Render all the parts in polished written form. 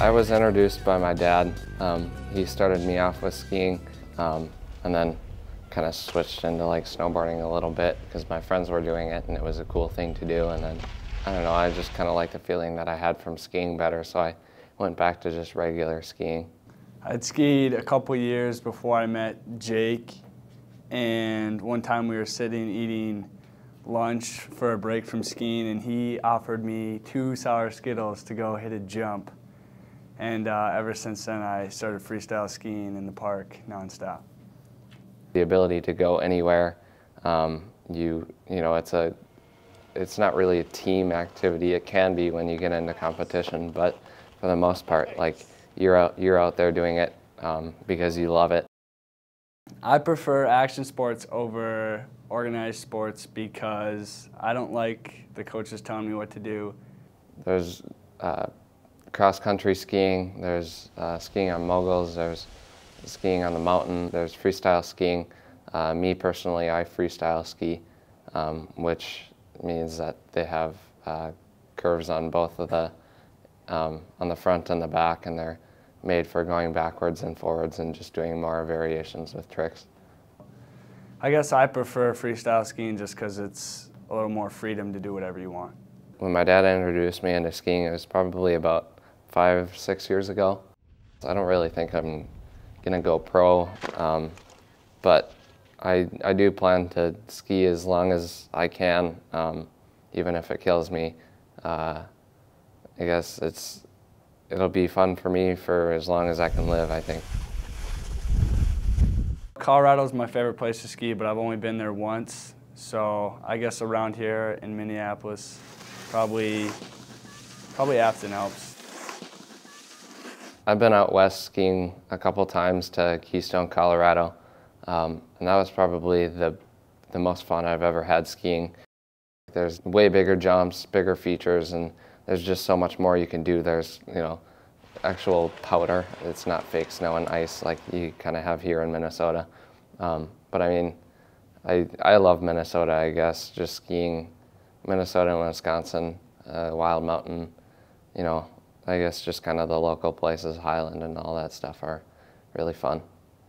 I was introduced by my dad. He started me off with skiing and then kind of switched into like snowboarding a little bit because my friends were doing it and it was a cool thing to do. And then, I don't know, I just kind of liked the feeling that I had from skiing better, so I went back to just regular skiing. I'd skied a couple years before I met Jake, and one time we were sitting eating lunch for a break from skiing, and he offered me 2 sour Skittles to go hit a jump. And ever since then, I started freestyle skiing in the park nonstop. The ability to go anywhere, you know, it's not really a team activity. It can be when you get into competition, but for the most part, like you're out there doing it because you love it. I prefer action sports over organized sports because I don't like the coaches telling me what to do. There's cross-country skiing, there's skiing on moguls, there's skiing on the mountain, there's freestyle skiing. Me personally, I freestyle ski, which means that they have curves on both of the, on the front and the back, and they're made for going backwards and forwards and just doing more variations with tricks. I guess I prefer freestyle skiing just because it's a little more freedom to do whatever you want. When my dad introduced me into skiing, it was probably about 5 or 6 years ago. So I don't really think I'm gonna go pro, but I do plan to ski as long as I can, even if it kills me. I guess it'll be fun for me for as long as I can live, I think. Colorado's my favorite place to ski, but I've only been there once. So I guess around here in Minneapolis, probably Afton Alps. I've been out west skiing a couple times to Keystone, Colorado. And that was probably the most fun I've ever had skiing. There's way bigger jumps, bigger features, and there's just so much more you can do. There's, you know, actual powder. It's not fake snow and ice like you kind of have here in Minnesota. But I mean, I love Minnesota, I guess, just skiing Minnesota and Wisconsin, Wild Mountain, you know, I guess just kind of the local places, Highland and all that stuff are really fun.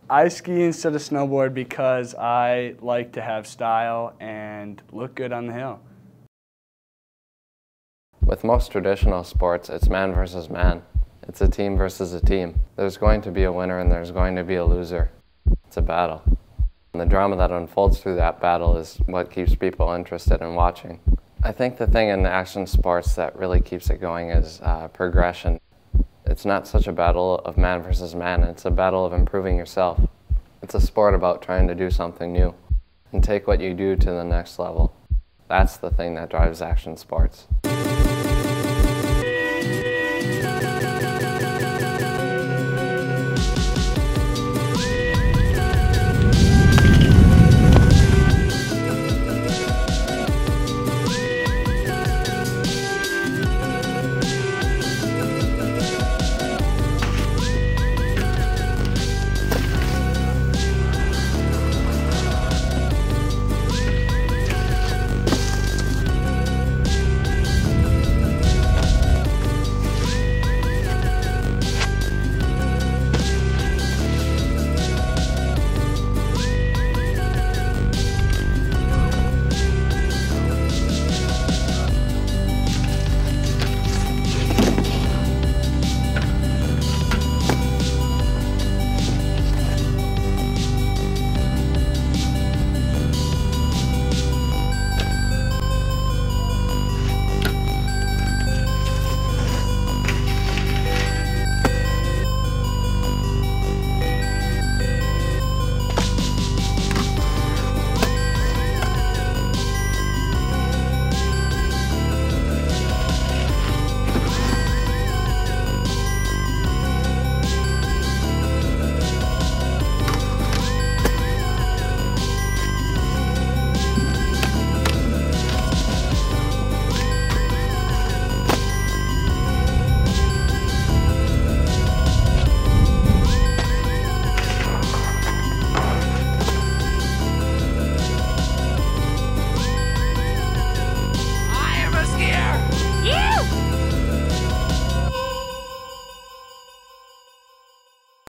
I ski instead of snowboard because I like to have style and look good on the hill. With most traditional sports, it's man versus man. It's a team versus a team. There's going to be a winner and there's going to be a loser. It's a battle. And the drama that unfolds through that battle is what keeps people interested in watching. I think the thing in action sports that really keeps it going is progression. It's not such a battle of man versus man, it's a battle of improving yourself. It's a sport about trying to do something new and take what you do to the next level. That's the thing that drives action sports.